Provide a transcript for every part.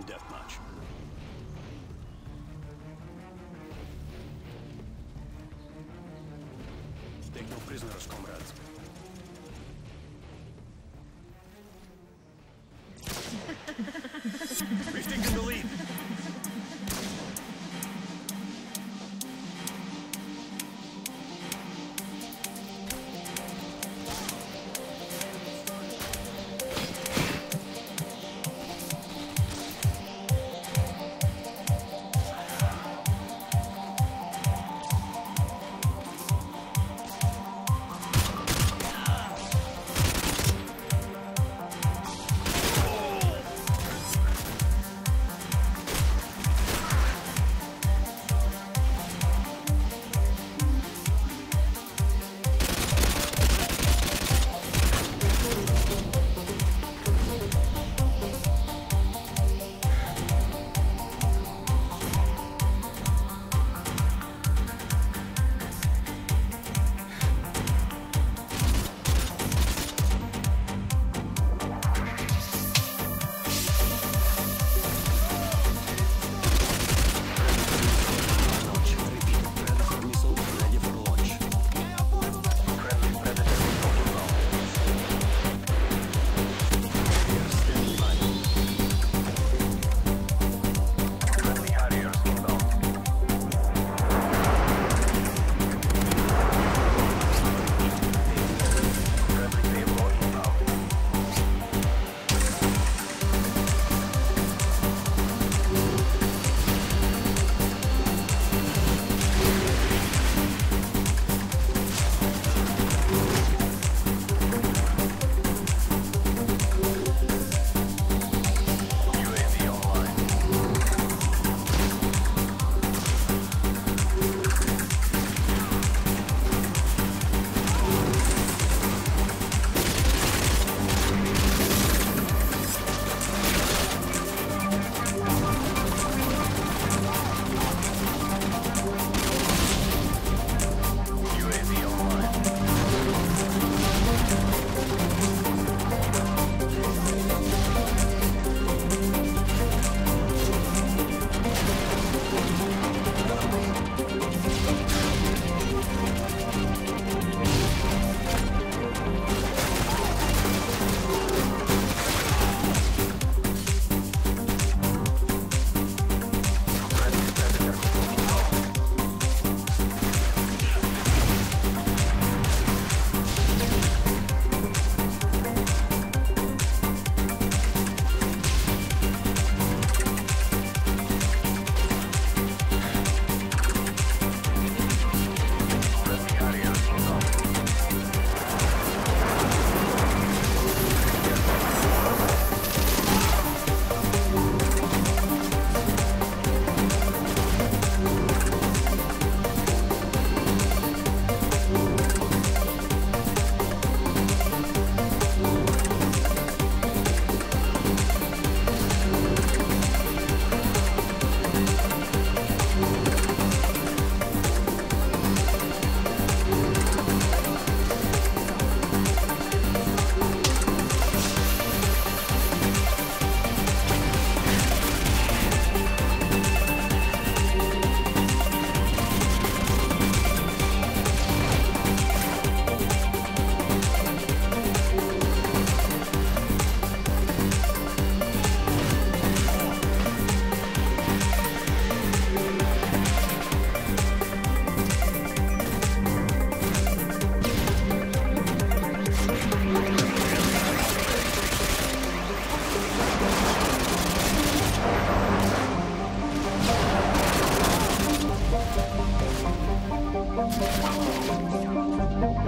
in deathmatch. Take no prisoners, comrades. We've taken the lead.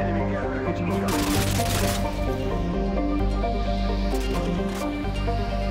Enemy gathering.